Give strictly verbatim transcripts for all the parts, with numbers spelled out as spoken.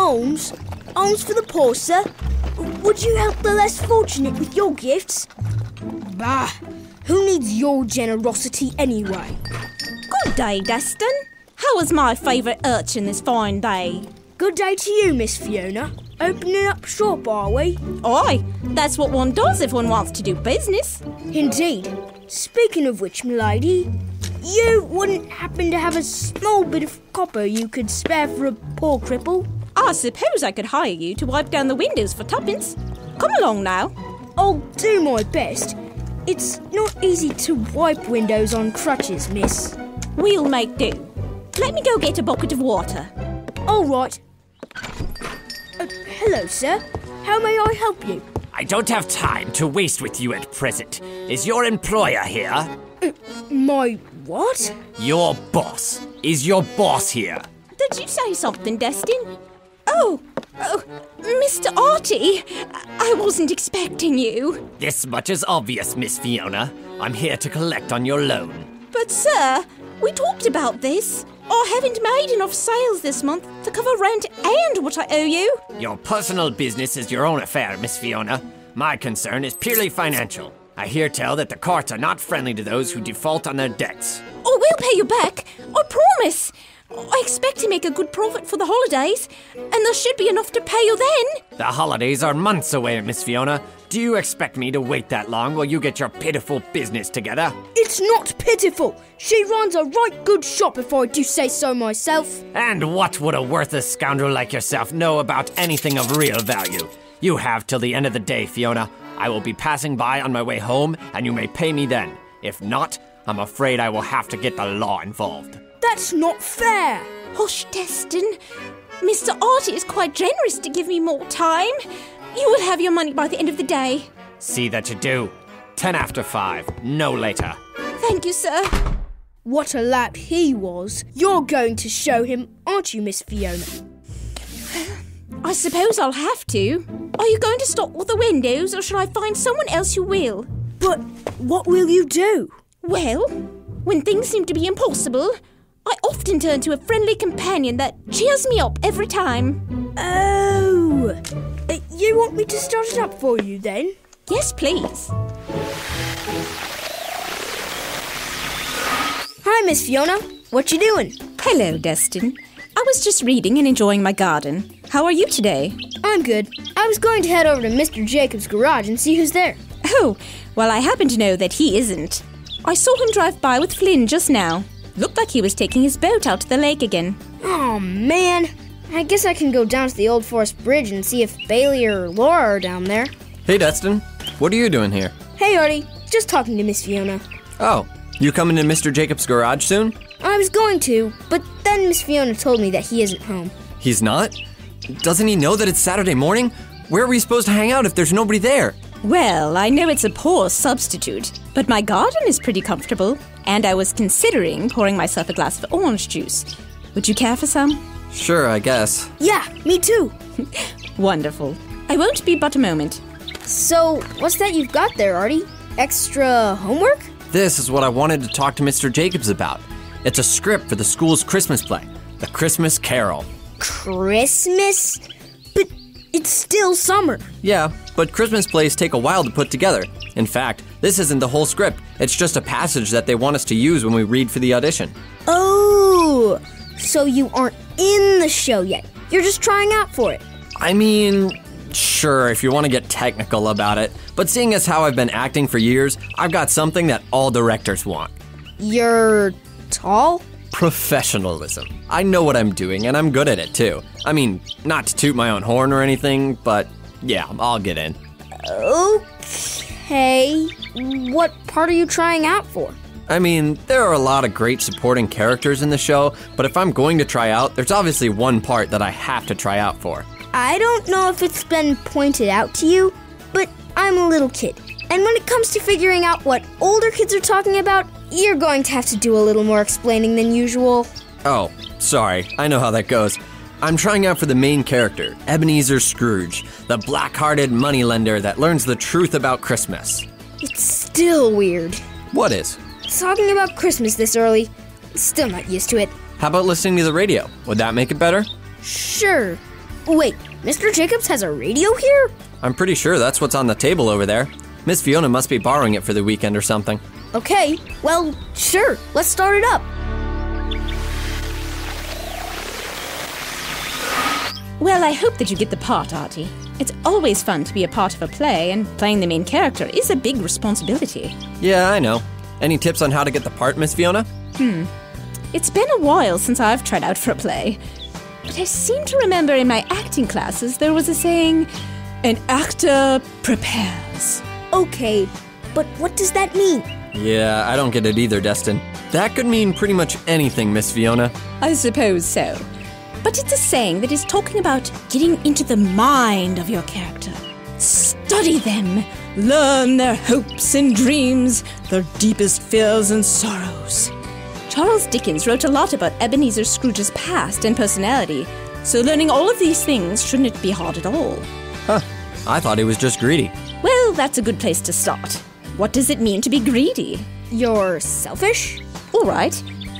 Alms? Alms for the poor, sir? Would you help the less fortunate with your gifts? Bah! Who needs your generosity anyway? Good day, Dustin. How was my favourite urchin this fine day? Good day to you, Miss Fiona. Opening up shop, are we? Aye, that's what one does if one wants to do business. Indeed. Speaking of which, m'lady, you wouldn't happen to have a small bit of copper you could spare for a poor cripple? I suppose I could hire you to wipe down the windows for tuppence. Come along now. I'll do my best. It's not easy to wipe windows on crutches, miss. We'll make do. Let me go get a bucket of water. All right. Uh, hello, sir. How may I help you? I don't have time to waste with you at present. Is your employer here? Uh, my what? Your boss. Is your boss here? Did you say something, Destin? Oh, oh, Mister Artie, I wasn't expecting you. This much is obvious, Miss Fiona. I'm here to collect on your loan. But, sir, we talked about this. I haven't made enough sales this month to cover rent and what I owe you. Your personal business is your own affair, Miss Fiona. My concern is purely financial. I hear tell that the courts are not friendly to those who default on their debts. Oh, we'll pay you back. I promise. I expect to make a good profit for the holidays, and there should be enough to pay you then. The holidays are months away, Miss Fiona. Do you expect me to wait that long while you get your pitiful business together? It's not pitiful. She runs a right good shop, if I do say so myself. And what would a worthless scoundrel like yourself know about anything of real value? You have till the end of the day, Fiona. I will be passing by on my way home, and you may pay me then. If not, I'm afraid I will have to get the law involved. That's not fair! Hush, Destin. Mister Artie is quite generous to give me more time. You will have your money by the end of the day. See that you do. Ten after five, no later. Thank you, sir. What a lap he was. You're going to show him, aren't you, Miss Fiona? I suppose I'll have to. Are you going to stop all the windows, or shall I find someone else who will? But what will you do? Well, when things seem to be impossible, I often turn to a friendly companion that cheers me up every time. Oh! Uh, you want me to start it up for you, then? Yes, please. Hi, Miss Fiona. What you doing? Hello, Destin. I was just reading and enjoying my garden. How are you today? I'm good. I was going to head over to Mister Jacobs' garage and see who's there. Oh, well, I happen to know that he isn't. I saw him drive by with Flynn just now. Looked like he was taking his boat out to the lake again. Oh, man. I guess I can go down to the Old Forest Bridge and see if Bailey or Laura are down there. Hey, Destin. What are you doing here? Hey, Artie. Just talking to Miss Fiona. Oh, you coming to Mister Jacobs' garage soon? I was going to, but then Miss Fiona told me that he isn't home. He's not? Doesn't he know that it's Saturday morning? Where are we supposed to hang out if there's nobody there? Well, I know it's a poor substitute, but my garden is pretty comfortable. And I was considering pouring myself a glass of orange juice. Would you care for some? Sure, I guess. Yeah, me too. Wonderful. I won't be but a moment. So, what's that you've got there, Artie? Extra homework? This is what I wanted to talk to Mister Jacobs about. It's a script for the school's Christmas play, The Christmas Carol. Christmas? But it's still summer. Yeah, but Christmas plays take a while to put together. In fact, this isn't the whole script. It's just a passage that they want us to use when we read for the audition. Oh, so you aren't in the show yet. You're just trying out for it. I mean, sure, if you want to get technical about it. But seeing as how I've been acting for years, I've got something that all directors want. You're tall? Professionalism. I know what I'm doing, and I'm good at it, too. I mean, not to toot my own horn or anything, but yeah, I'll get in. Okay. Hey, what part are you trying out for? I mean, there are a lot of great supporting characters in the show, but if I'm going to try out, there's obviously one part that I have to try out for. I don't know if it's been pointed out to you, but I'm a little kid. And when it comes to figuring out what older kids are talking about, you're going to have to do a little more explaining than usual. Oh, sorry. I know how that goes. I'm trying out for the main character, Ebenezer Scrooge, the black-hearted moneylender that learns the truth about Christmas. It's still weird. What is? Talking about Christmas this early. Still not used to it. How about listening to the radio? Would that make it better? Sure. Wait, Mister Jacobs has a radio here? I'm pretty sure that's what's on the table over there. Miss Fiona must be borrowing it for the weekend or something. Okay, well, sure, let's start it up. Well, I hope that you get the part, Artie. It's always fun to be a part of a play, and playing the main character is a big responsibility. Yeah, I know. Any tips on how to get the part, Miss Fiona? Hmm. It's been a while since I've tried out for a play. But I seem to remember in my acting classes there was a saying, an actor prepares. Okay, but what does that mean? Yeah, I don't get it either, Destin. That could mean pretty much anything, Miss Fiona. I suppose so. But it's a saying that is talking about getting into the mind of your character. Study them. Learn their hopes and dreams, their deepest fears and sorrows. Charles Dickens wrote a lot about Ebenezer Scrooge's past and personality, so learning all of these things shouldn't be hard at all. Huh. I thought he was just greedy. Well, that's a good place to start. What does it mean to be greedy? You're selfish? All right.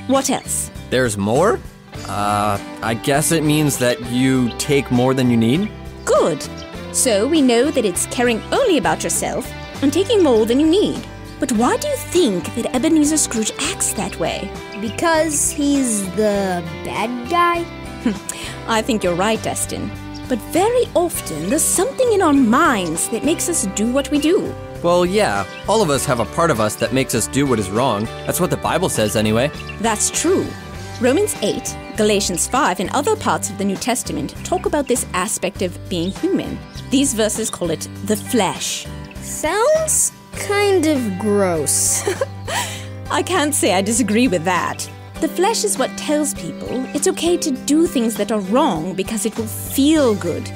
What else? There's more? Uh, I guess it means that you take more than you need. Good. So we know that it's caring only about yourself and taking more than you need. But why do you think that Ebenezer Scrooge acts that way? Because he's the bad guy? I think you're right, Destin. But very often there's something in our minds that makes us do what we do. Well, yeah. All of us have a part of us that makes us do what is wrong. That's what the Bible says anyway. That's true. Romans eight, Galatians five, and other parts of the New Testament talk about this aspect of being human. These verses call it the flesh. Sounds kind of gross. I can't say I disagree with that. The flesh is what tells people it's okay to do things that are wrong because it will feel good.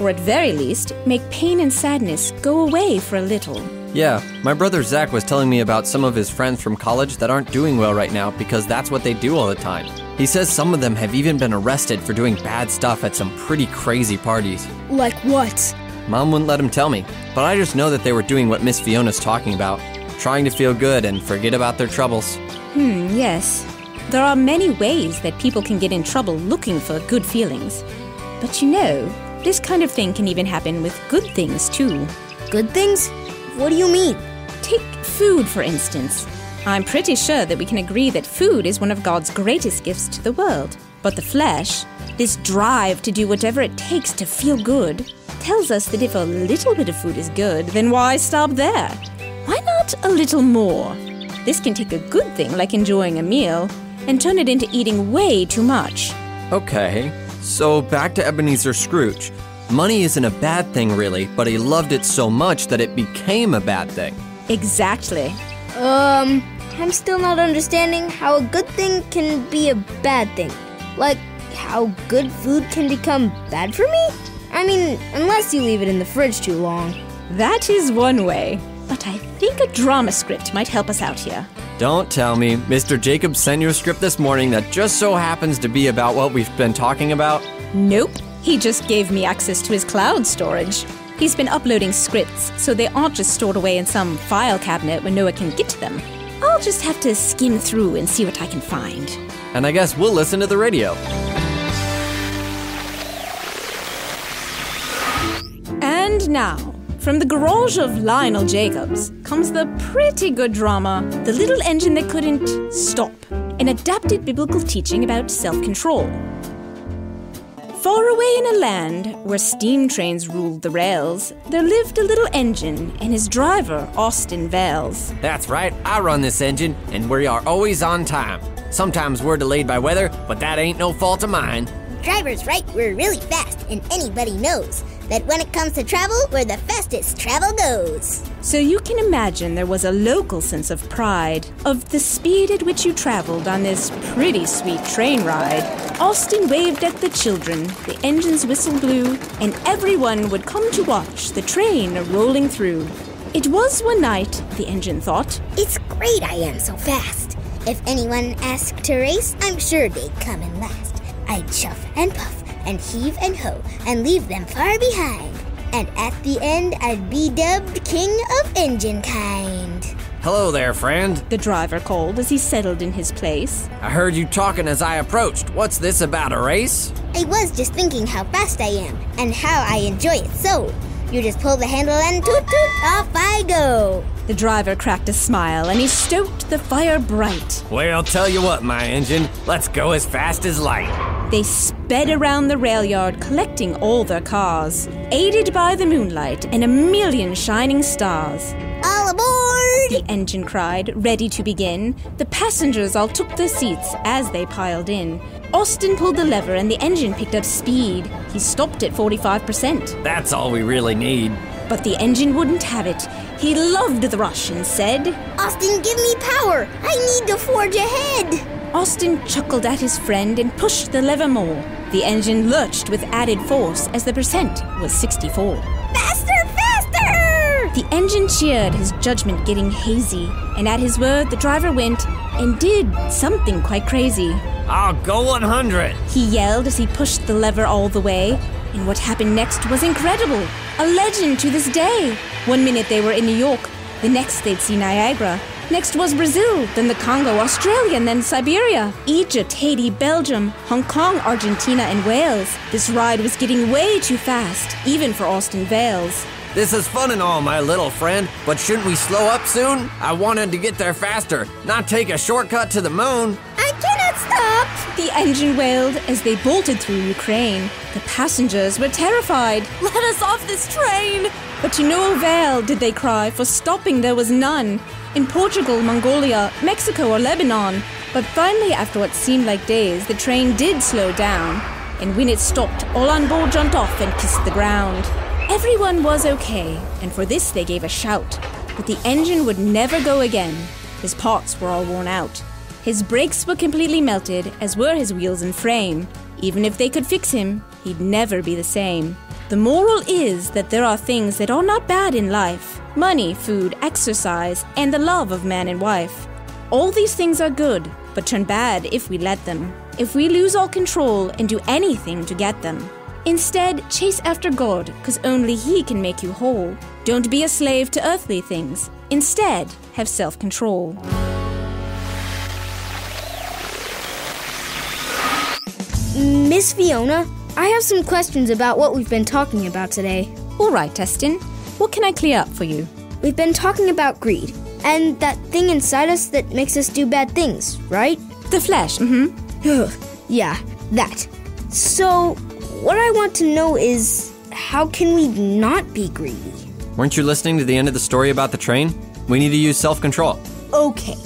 Or at very least, make pain and sadness go away for a little. Yeah, my brother Zach was telling me about some of his friends from college that aren't doing well right now because that's what they do all the time. He says some of them have even been arrested for doing bad stuff at some pretty crazy parties. Like what? Mom wouldn't let him tell me, but I just know that they were doing what Miss Fiona's talking about, trying to feel good and forget about their troubles. Hmm, yes. There are many ways that people can get in trouble looking for good feelings. But you know, this kind of thing can even happen with good things too. Good things? What do you mean? Take food, for instance. I'm pretty sure that we can agree that food is one of God's greatest gifts to the world. But the flesh, this drive to do whatever it takes to feel good, tells us that if a little bit of food is good, then why stop there? Why not a little more? This can take a good thing, like enjoying a meal, and turn it into eating way too much. Okay, so back to Ebenezer Scrooge. Money isn't a bad thing, really, but he loved it so much that it became a bad thing. Exactly. Um, I'm still not understanding how a good thing can be a bad thing. Like, how good food can become bad for me? I mean, unless you leave it in the fridge too long. That is one way. But I think a drama script might help us out here. Don't tell me. Mister Jacobs sent you a script this morning that just so happens to be about what we've been talking about? Nope. He just gave me access to his cloud storage. He's been uploading scripts, so they aren't just stored away in some file cabinet where no one can get to them. I'll just have to skim through and see what I can find. And I guess we'll listen to the radio. And now, from the garage of Lionel Jacobs, comes the pretty good drama, The Little Engine That Couldn't Stop, an adapted biblical teaching about self-control. Far away in a land where steam trains ruled the rails, there lived a little engine and his driver, Austin Vales. That's right, I run this engine, and we are always on time. Sometimes we're delayed by weather, but that ain't no fault of mine. Driver's right, we're really fast, and anybody knows that when it comes to travel, we're the fastest travel goes. So you can imagine there was a local sense of pride of the speed at which you traveled on this pretty sweet train ride. Austin waved at the children, the engine's whistle blew, and everyone would come to watch the train rolling through. It was one night, the engine thought, it's great I am so fast. If anyone asked to race, I'm sure they'd come in last. I'd chuff and puff and heave and hoe, and leave them far behind. And at the end, I'd be dubbed King of Engine Kind. Hello there, friend, the driver called as he settled in his place. I heard you talking as I approached. What's this about, a race? I was just thinking how fast I am and how I enjoy it. So, you just pull the handle and toot toot, off I go. The driver cracked a smile and he stoked the fire bright. Well, tell you what, my engine, let's go as fast as light. They sped around the rail yard, collecting all their cars, aided by the moonlight and a million shining stars. All aboard! The engine cried, ready to begin. The passengers all took their seats as they piled in. Austin pulled the lever and the engine picked up speed. He stopped at forty-five percent. That's all we really need. But the engine wouldn't have it. He loved the rush and said, Austin, give me power! I need to forge ahead! Austin chuckled at his friend and pushed the lever more. The engine lurched with added force as the percent was sixty-four. Faster, faster! The engine cheered, his judgment getting hazy. And at his word, the driver went and did something quite crazy. I'll go one hundred! He yelled as he pushed the lever all the way. And what happened next was incredible. A legend to this day. One minute they were in New York. The next they'd see Niagara. Next was Brazil, then the Congo, Australia, and then Siberia, Egypt, Haiti, Belgium, Hong Kong, Argentina, and Wales. This ride was getting way too fast, even for Austin Vales. This is fun and all, my little friend, but shouldn't we slow up soon? I wanted to get there faster, not take a shortcut to the moon. I cannot stop! The engine wailed as they bolted through Ukraine. The passengers were terrified. Let us off this train! But to no avail did they cry, for stopping there was none. In Portugal, Mongolia, Mexico, or Lebanon. But finally, after what seemed like days, the train did slow down. And when it stopped, all on board jumped off and kissed the ground. Everyone was okay, and for this they gave a shout. But the engine would never go again. His parts were all worn out. His brakes were completely melted, as were his wheels and frame. Even if they could fix him, he'd never be the same. The moral is that there are things that are not bad in life. Money, food, exercise, and the love of man and wife. All these things are good, but turn bad if we let them. If we lose all control and do anything to get them. Instead, chase after God, because only He can make you whole. Don't be a slave to earthly things. Instead, have self-control. Miss Fiona, I have some questions about what we've been talking about today. All right, Austin. What can I clear up for you? We've been talking about greed, and that thing inside us that makes us do bad things, right? The flesh, mm-hmm. Yeah, that. So, what I want to know is, how can we not be greedy? Weren't you listening to the end of the story about the train? We need to use self-control. Okay,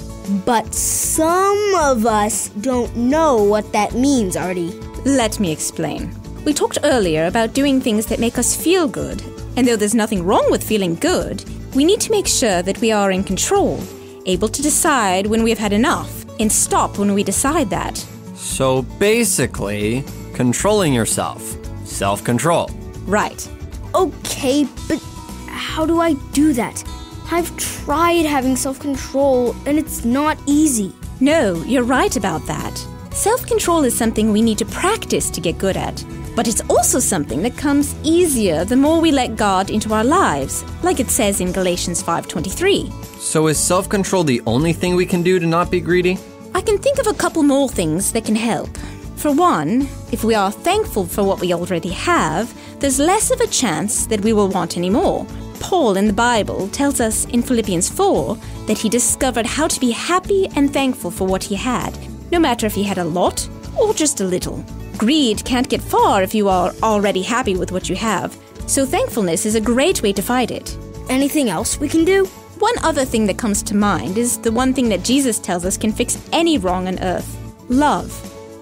but some of us don't know what that means, Artie. Let me explain. We talked earlier about doing things that make us feel good. And though there's nothing wrong with feeling good, we need to make sure that we are in control, able to decide when we've had enough, and stop when we decide that. So basically, controlling yourself. Self-control. Right. Okay, but how do I do that? I've tried having self-control, and it's not easy. No, you're right about that. Self-control is something we need to practice to get good at. But it's also something that comes easier the more we let God into our lives, like it says in Galatians five twenty-three. So is self-control the only thing we can do to not be greedy? I can think of a couple more things that can help. For one, if we are thankful for what we already have, there's less of a chance that we will want any more. Paul in the Bible tells us in Philippians four that he discovered how to be happy and thankful for what he had, no matter if he had a lot or just a little. Greed can't get far if you are already happy with what you have, so thankfulness is a great way to fight it. Anything else we can do? One other thing that comes to mind is the one thing that Jesus tells us can fix any wrong on earth: love.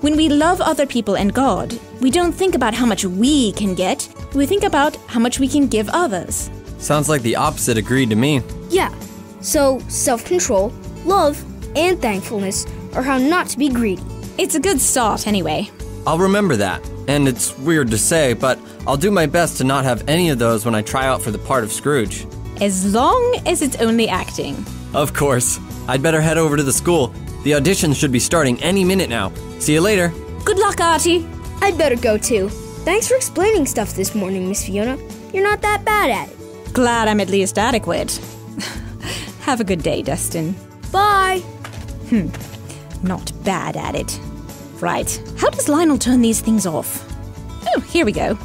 When we love other people and God, we don't think about how much we can get, we think about how much we can give others. Sounds like the opposite of greed to me. Yeah, so self-control, love, and thankfulness are how not to be greedy. It's a good start anyway. I'll remember that, and it's weird to say, but I'll do my best to not have any of those when I try out for the part of Scrooge. As long as it's only acting. Of course. I'd better head over to the school. The auditions should be starting any minute now. See you later. Good luck, Artie. I'd better go too. Thanks for explaining stuff this morning, Miss Fiona. You're not that bad at it. Glad I'm at least adequate. Have a good day, Dustin. Bye! Hmm, not bad at it. Right, how does Lionel turn these things off? Oh, here we go.